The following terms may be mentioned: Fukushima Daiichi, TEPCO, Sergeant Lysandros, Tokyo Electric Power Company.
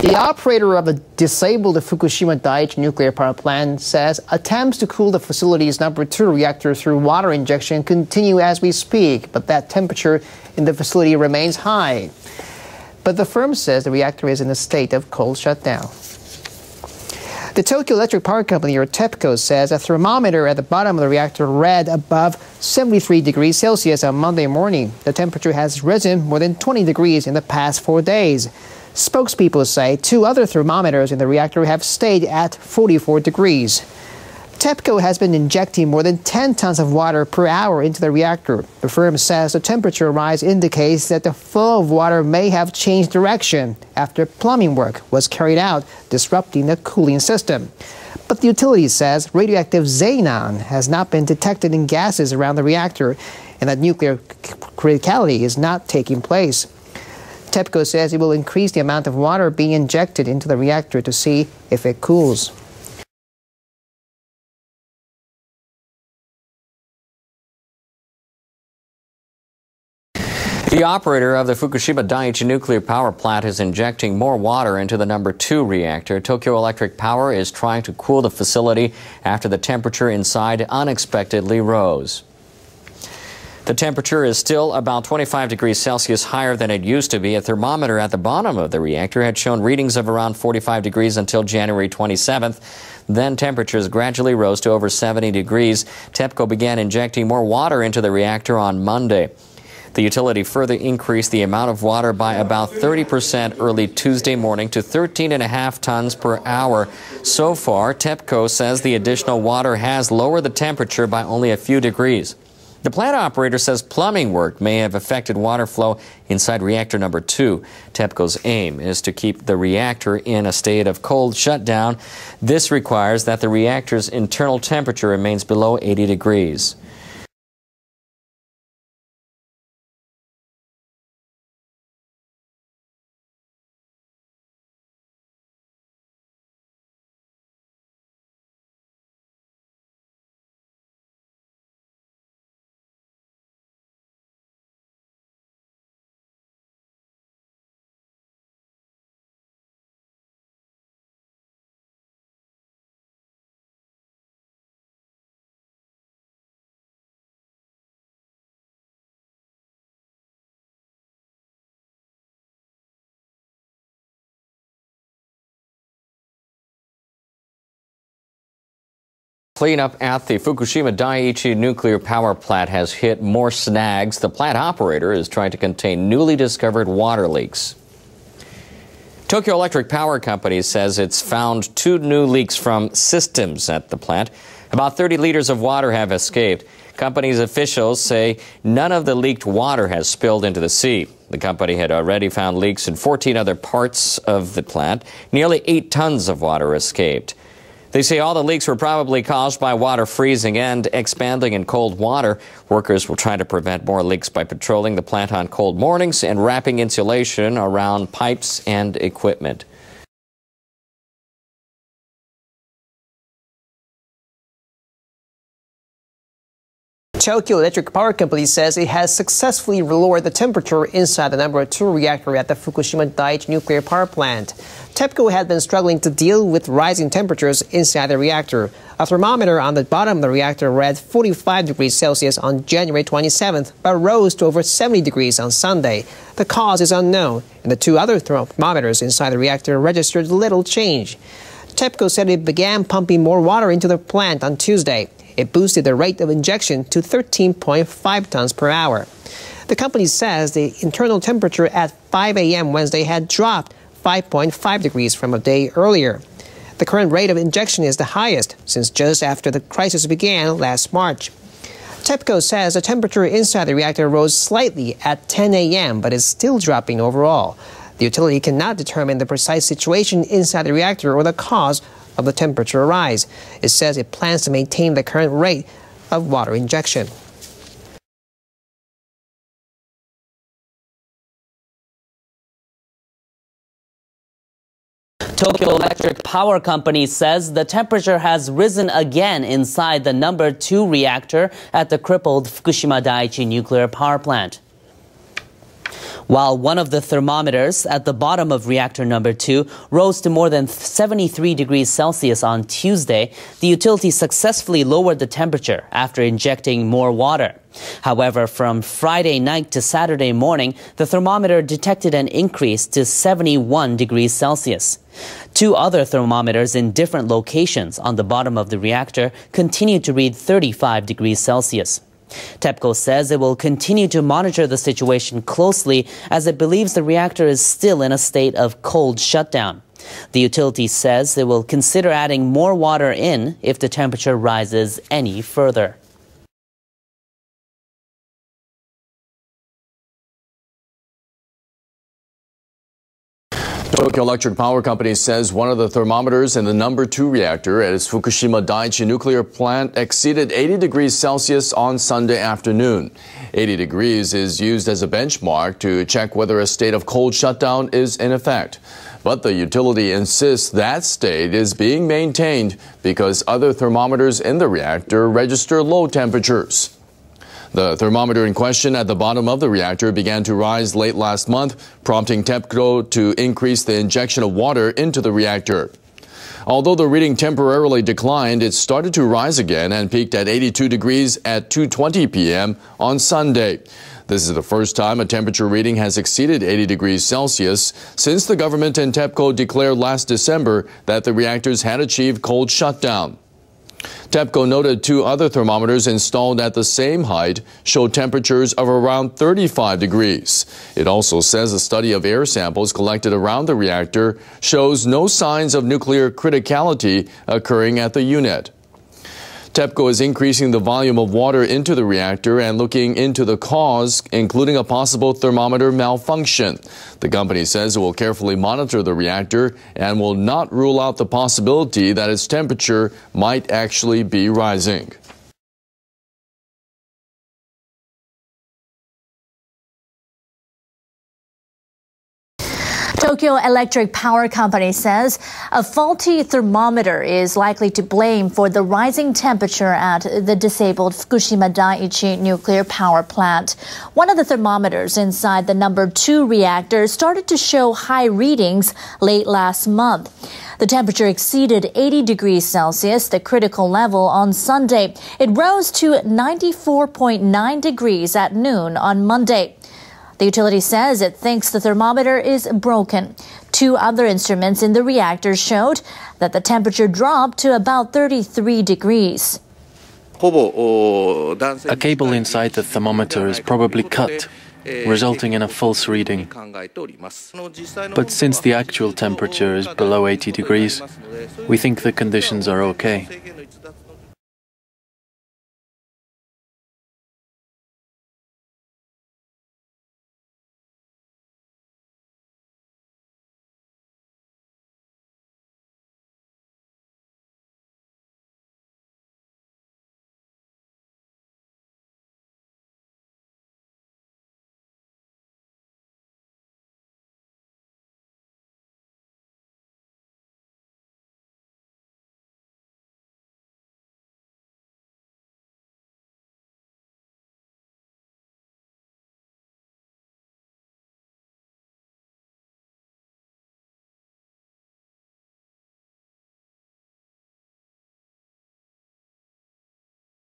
The operator of the disabled Fukushima Daiichi nuclear power plant says attempts to cool the facility's number 2 reactor through water injection continue as we speak, but that temperature in the facility remains high. But the firm says the reactor is in a state of cold shutdown. The Tokyo Electric Power Company, or TEPCO, says a thermometer at the bottom of the reactor read above 73 degrees Celsius on Monday morning. The temperature has risen more than 20 degrees in the past 4 days. Spokespeople say 2 other thermometers in the reactor have stayed at 44 degrees. TEPCO has been injecting more than 10 tons of water per hour into the reactor. The firm says the temperature rise indicates that the flow of water may have changed direction after plumbing work was carried out, disrupting the cooling system. But the utility says radioactive xenon has not been detected in gases around the reactor and that nuclear criticality is not taking place. TEPCO says it will increase the amount of water being injected into the reactor to see if it cools. The operator of the Fukushima Daiichi nuclear power plant is injecting more water into the number 2 reactor. Tokyo Electric Power is trying to cool the facility after the temperature inside unexpectedly rose. The temperature is still about 25 degrees Celsius higher than it used to be. A thermometer at the bottom of the reactor had shown readings of around 45 degrees until January 27th. Then temperatures gradually rose to over 70 degrees. TEPCO began injecting more water into the reactor on Monday. The utility further increased the amount of water by about 30% early Tuesday morning to 13.5 tons per hour. So far, TEPCO says the additional water has lowered the temperature by only a few degrees. The plant operator says plumbing work may have affected water flow inside reactor number 2. TEPCO's aim is to keep the reactor in a state of cold shutdown. This requires that the reactor's internal temperature remains below 80 degrees. Cleanup at the Fukushima Daiichi nuclear power plant has hit more snags. The plant operator is trying to contain newly discovered water leaks. Tokyo Electric Power Company says it's found 2 new leaks from systems at the plant. About 30 liters of water have escaped. Company's officials say none of the leaked water has spilled into the sea. The company had already found leaks in 14 other parts of the plant. Nearly 8 tons of water escaped. They say all the leaks were probably caused by water freezing and expanding in cold water. Workers will try to prevent more leaks by patrolling the plant on cold mornings and wrapping insulation around pipes and equipment. Tokyo Electric Power Company says it has successfully lowered the temperature inside the number 2 reactor at the Fukushima Daiichi nuclear power plant. TEPCO had been struggling to deal with rising temperatures inside the reactor. A thermometer on the bottom of the reactor read 45 degrees Celsius on January 27th, but rose to over 70 degrees on Sunday. The cause is unknown, and the 2 other thermometers inside the reactor registered little change. TEPCO said it began pumping more water into the plant on Tuesday. It boosted the rate of injection to 13.5 tons per hour. The company says the internal temperature at 5 a.m. Wednesday had dropped 5.5 degrees from a day earlier. The current rate of injection is the highest since just after the crisis began last March. TEPCO says the temperature inside the reactor rose slightly at 10 a.m., but is still dropping overall. The utility cannot determine the precise situation inside the reactor or the cause of the temperature rise. It says it plans to maintain the current rate of water injection. Tokyo Electric Power Company says the temperature has risen again inside the number 2 reactor at the crippled Fukushima Daiichi nuclear power plant. while one of the thermometers at the bottom of reactor number 2 rose to more than 73 degrees Celsius on Tuesday, the utility successfully lowered the temperature after injecting more water. However, from Friday night to Saturday morning, the thermometer detected an increase to 71 degrees Celsius. Two other thermometers in different locations on the bottom of the reactor continued to read 35 degrees Celsius. TEPCO says it will continue to monitor the situation closely as it believes the reactor is still in a state of cold shutdown. The utility says it will consider adding more water in if the temperature rises any further. Tokyo Electric Power Company says one of the thermometers in the number 2 reactor at its Fukushima Daiichi nuclear plant exceeded 80 degrees Celsius on Sunday afternoon. 80 degrees is used as a benchmark to check whether a state of cold shutdown is in effect. But the utility insists that state is being maintained because other thermometers in the reactor register low temperatures. The thermometer in question at the bottom of the reactor began to rise late last month, prompting TEPCO to increase the injection of water into the reactor. Although the reading temporarily declined, it started to rise again and peaked at 82 degrees at 2:20 p.m. on Sunday. This is the first time a temperature reading has exceeded 80 degrees Celsius since the government and TEPCO declared last December that the reactors had achieved cold shutdown. TEPCO noted two other thermometers installed at the same height showed temperatures of around 35 degrees. It also says a study of air samples collected around the reactor shows no signs of nuclear criticality occurring at the unit. TEPCO is increasing the volume of water into the reactor and looking into the cause, including a possible thermometer malfunction. The company says it will carefully monitor the reactor and will not rule out the possibility that its temperature might actually be rising. Tokyo Electric Power Company says a faulty thermometer is likely to blame for the rising temperature at the disabled Fukushima Daiichi nuclear power plant. One of the thermometers inside the number 2 reactor started to show high readings late last month. The temperature exceeded 80 degrees Celsius, the critical level, on Sunday. It rose to 94.9 degrees at noon on Monday. The utility says it thinks the thermometer is broken. Two other instruments in the reactor showed that the temperature dropped to about 33 degrees. A cable inside the thermometer is probably cut, resulting in a false reading. But since the actual temperature is below 80 degrees, we think the conditions are okay.